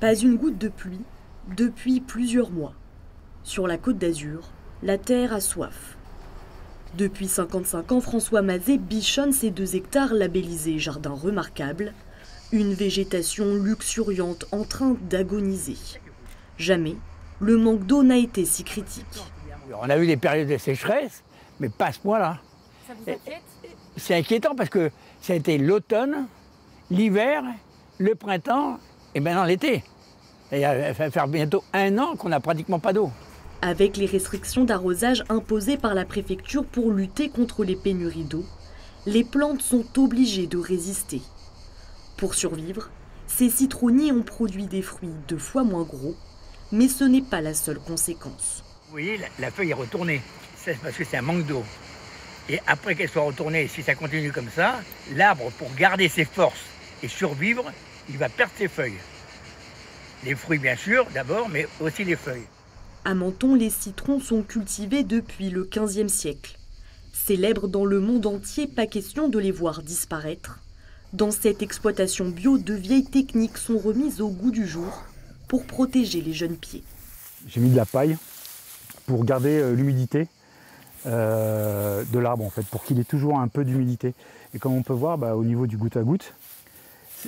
Pas une goutte de pluie depuis plusieurs mois. Sur la Côte d'Azur, la terre a soif. Depuis 55 ans, François Mazé bichonne ses 2 hectares labellisés jardin remarquable, une végétation luxuriante en train d'agoniser. Jamais le manque d'eau n'a été si critique. On a eu des périodes de sécheresse, mais pas à ce point-là. Ça vous inquiète? C'est inquiétant parce que ça a été l'automne, l'hiver, le printemps et maintenant l'été. Il va faire bientôt 1 an qu'on n'a pratiquement pas d'eau. Avec les restrictions d'arrosage imposées par la préfecture pour lutter contre les pénuries d'eau, les plantes sont obligées de résister. Pour survivre, ces citronniers ont produit des fruits 2 fois moins gros, mais ce n'est pas la seule conséquence. Vous voyez, la feuille est retournée, c'est parce que c'est un manque d'eau. Et après qu'elle soit retournée, si ça continue comme ça, l'arbre, pour garder ses forces et survivre, il va perdre ses feuilles. Les fruits, bien sûr, d'abord, mais aussi les feuilles. À Menton, les citrons sont cultivés depuis le 15e siècle. Célèbres dans le monde entier, pas question de les voir disparaître. Dans cette exploitation bio, de vieilles techniques sont remises au goût du jour pour protéger les jeunes pieds. J'ai mis de la paille pour garder l'humidité de l'arbre, en fait, pour qu'il ait toujours un peu d'humidité. Et comme on peut voir, au niveau du goutte à goutte,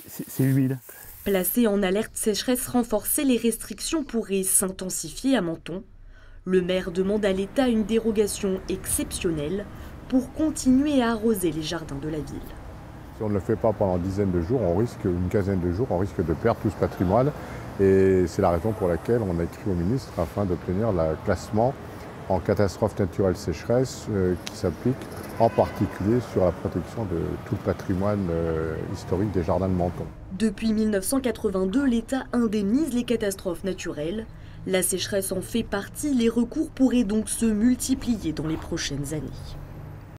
c'est humide. Placé en alerte sécheresse renforcée, les restrictions pourraient s'intensifier à Menton. Le maire demande à l'État une dérogation exceptionnelle pour continuer à arroser les jardins de la ville. Si on ne le fait pas pendant une dizaine de jours, on risque, une quinzaine de jours, on risque de perdre tout ce patrimoine. Et c'est la raison pour laquelle on a écrit au ministre afin d'obtenir le classement en catastrophe naturelle sécheresse qui s'applique en particulier sur la protection de tout le patrimoine historique des jardins de Menton. Depuis 1982, l'État indemnise les catastrophes naturelles. La sécheresse en fait partie, les recours pourraient donc se multiplier dans les prochaines années.